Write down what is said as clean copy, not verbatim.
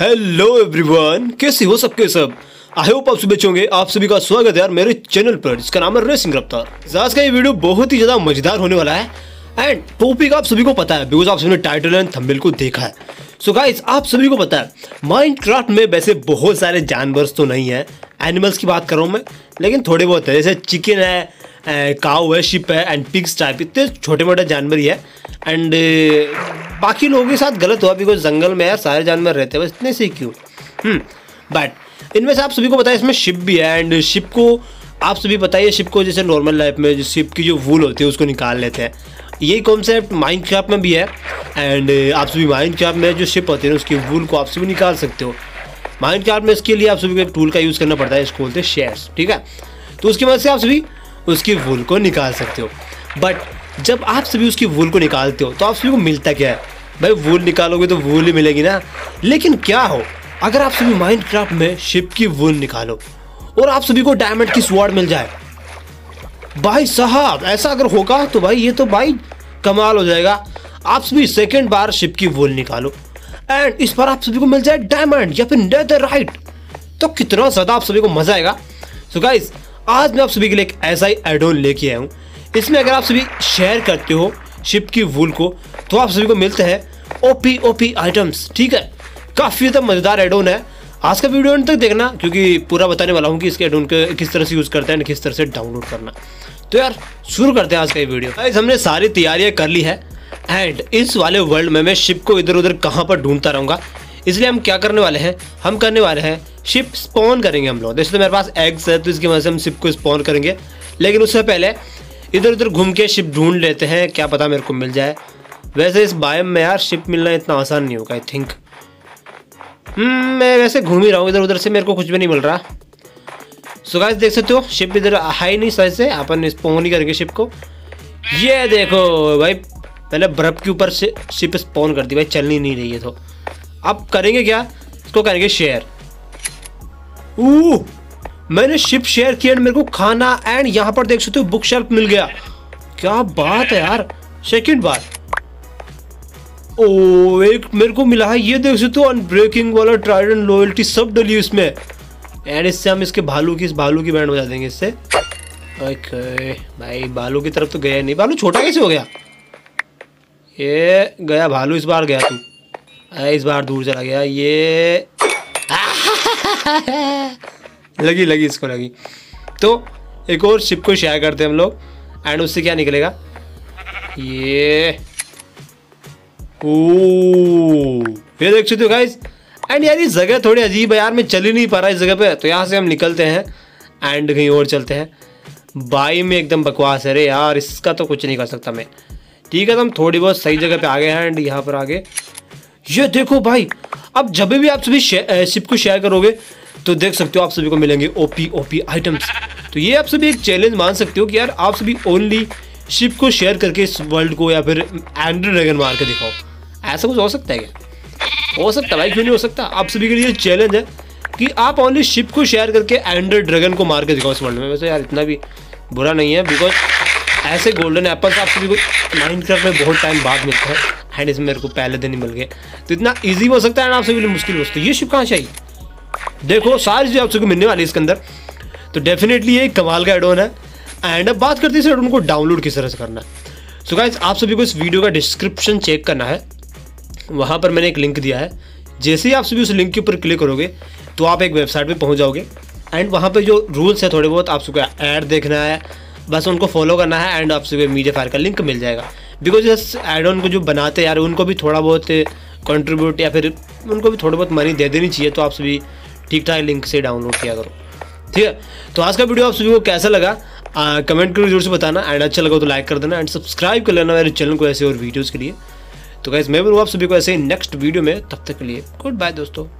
Hello everyone, कैसे हो सबके सब? आई होप आप सब अच्छे होंगे। आप सभी का स्वागत है यार मेरे चैनल पर जिसका नाम है रेसिंग रफ्तार। आज का ये वीडियो बहुत ही ज़्यादा मजेदार होने वाला है एंड टॉपिक आप सभी को पता है बिकॉज आप सबने टाइटल एंड थंबनेल को देखा है। सो गाइस, आप सभी को पता है माइनक्राफ्ट में वैसे बहुत सारे जानवर तो नहीं है, एनिमल्स की बात कर रहा हूँ मैं, लेकिन थोड़े बहुत है। जैसे चिकन है, काऊ है, शिप है एंड पिग्स टाइप, इतने छोटे मोटे जानवर ही है। एंड बाकी लोगों के साथ गलत हुआ बिकॉज जंगल में यार सारे जानवर रहते हैं, बस इतने से क्यों। बट इनमें से आप सभी को पता है इसमें शिप भी है एंड शिप को आप सभी बताइए, शिप को जैसे नॉर्मल लाइफ में जो शिप की जो वूल होती है उसको निकाल लेते हैं। यही कॉन्सेप्ट माइनक्राफ्ट में भी है एंड आप सभी माइनक्राफ्ट में जो शिप होती है ना उसकी वूल को आप सभी निकाल सकते हो। माइनक्राफ्ट में इसके लिए आप सभी को एक टूल का यूज़ करना पड़ता है, इसको बोलते हैं शेयर्स, ठीक है। तो उसकी वजह से आप सभी उसकी वूल को निकाल सकते हो। बट जब आप सभी उसकी वूल को निकालते हो तो आप सभी को मिलता क्या है? भाई वूल निकालोगे तो वूल ही मिलेगी ना। लेकिन क्या हो अगर आप सभी माइनक्राफ्ट में शिप की वूल निकालो और आप सभी को डायमंड की स्वॉर्ड मिल जाए? भाई साहब, ऐसा अगर होगा तो भाई ये तो भाई कमाल हो जाएगा। आप सभी सेकंड बार शिप की वूल निकालो एंड इस बार आप सभी को मिल जाए डायमंड या फिर नेदरराइट, तो कितना ज़्यादा आप सभी को मज़ा आएगा। सो गाइस, आज मैं आप सभी के लिए एक ऐसा ही एड ऑन लेके आया हूँ। इसमें अगर आप सभी शेयर करते हो शिप की वूल को तो आप सभी को मिलते हैं ओपी आइटम्स, ठीक है। काफ़ी ज़्यादा मज़ेदार एड ऑन है। आज का वीडियो अंत तक देखना क्योंकि पूरा बताने वाला हूँ कि इसके एड ऑन को किस तरह से यूज़ करते हैं, किस तरह से डाउनलोड करना। तो यार शुरू करते हैं आज का ये वीडियो। गाइस, हमने सारी तैयारियाँ कर ली है एंड इस वाले वर्ल्ड में मैं शिप को इधर उधर कहाँ पर ढूंढता रहूँगा। इसलिए हम क्या करने वाले हैं, हम करने वाले हैं शिप स्पॉन करेंगे हम लोग। जैसे तो मेरे पास एग्स है तो इसकी वजह से हम शिप को स्पॉन करेंगे, लेकिन उससे पहले इधर उधर घूम के शिप ढूंढ लेते हैं, क्या पता मेरे को मिल जाए। वैसे इस बायम में यार शिप मिलना इतना आसान नहीं होगा आई थिंक। मैं वैसे घूम ही रहा हूँ इधर उधर से, मेरे को कुछ भी नहीं मिल रहा। सो गाइस, देख सकते हो शिप इधर हाई नहीं साइज से, अपन स्पॉन ही करेंगे शिप को। ये देखो भाई, पहले बर्फ़ के ऊपर से शिप स्पॉन कर दी, भाई चलनी नहीं रही है। तो अब करेंगे क्या, इसको करेंगे शेयर। ओह, मैंने शिप शेयर किया एंड मेरे को खाना एंड यहाँ पर देख सकते हो बुक शेल्फ मिल गया। क्या बात है यार, सेकंड बार। ओ, एक मेरे को मिला है, ये देख सकते हो अनब्रेकिंग वाला ट्राइडेंट, लॉयल्टी सब डली है इसमें एंड इससे हम इसके भालू की बैंड बजा देंगे इससे। ओके भाई, भालू की तरफ तो गया नहीं, भालू छोटा कैसे हो गया? ये गया भालू, इस बार गया तू, इस बार दूर चला गया ये। लगी इसको लगी। तो एक और शिप को शेयर करते हैं हम लोग एंड उससे क्या निकलेगा ये। ओ, ये देख सकते हो गाइस। एंड यार ये जगह थोड़ी अजीब है यार, मैं चल ही नहीं पा रहा इस जगह पे। तो यहाँ से हम निकलते हैं एंड कहीं और चलते हैं। बाई में एकदम बकवास है रे यार, इसका तो कुछ नहीं कर सकता मैं, ठीक है। तो हम थोड़ी बहुत सही जगह पे आ गए हैं एंड यहाँ पर आगे ये देखो भाई। अब जब भी आप सभी शिप को शेयर करोगे तो देख सकते हो आप सभी को मिलेंगे ओपी आइटम्स। तो ये आप सभी एक चैलेंज मान सकते हो कि यार आप सभी ओनली शिप को शेयर करके इस वर्ल्ड को या फिर एंड्रो ड्रैगन मार के दिखाओ। ऐसा कुछ हो सकता है क्या? हो सकता है भाई, क्यों नहीं हो सकता। आप सभी के लिए चैलेंज है कि आप ओनली शिप को शेयर करके एंड्रो ड्रैगन को मार के दिखाओ इस वर्ल्ड में। वैसे यार इतना भी बुरा नहीं है बिकॉज ऐसे गोल्डन एप्पल्स आप सभी को माइनक्राफ्ट में बहुत टाइम बाद मिलता है एंड इसमें मेरे को पहले दिन ही मिल गए। तो इतना ईजी हो सकता है ना, आप सभी के लिए मुश्किल हो सकता है। ये शिप कहाँ चाहिए, देखो सारी चीज़ें आप सभी को मिलने वाली है इसके अंदर। तो डेफिनेटली ये कमाल का एड ऑन है एंड अब बात करते हैं एड ऑन को डाउनलोड किस तरह से करना है। सो गाइस, आप सभी को इस वीडियो का डिस्क्रिप्शन चेक करना है, वहाँ पर मैंने एक लिंक दिया है। जैसे ही आप सभी उस लिंक के ऊपर क्लिक करोगे तो आप एक वेबसाइट पे पहुँच जाओगे एंड वहाँ पे जो रूल्स है थोड़े बहुत आप सबको ऐड देखना है, बस उनको फॉलो करना है एंड आप सभी को मीडिया फायर का लिंक मिल जाएगा। बिकॉज इस एड ऑन को जो बनाते हैं यार उनको भी थोड़ा बहुत कंट्रीब्यूट या फिर उनको भी थोड़ा बहुत मनी दे देनी चाहिए। तो आप सभी ठीक ठाक लिंक से डाउनलोड किया करो, ठीक है। तो आज का वीडियो आप सभी को कैसा लगा कमेंट करके जरूर से बताना एंड अच्छा लगा तो लाइक कर देना एंड सब्सक्राइब कर लेना मेरे चैनल को ऐसे और वीडियोज़ के लिए। तो गाइस, मैं भी आप सभी को ऐसे ही नेक्स्ट वीडियो में, तब तक के लिए गुड बाय दोस्तों।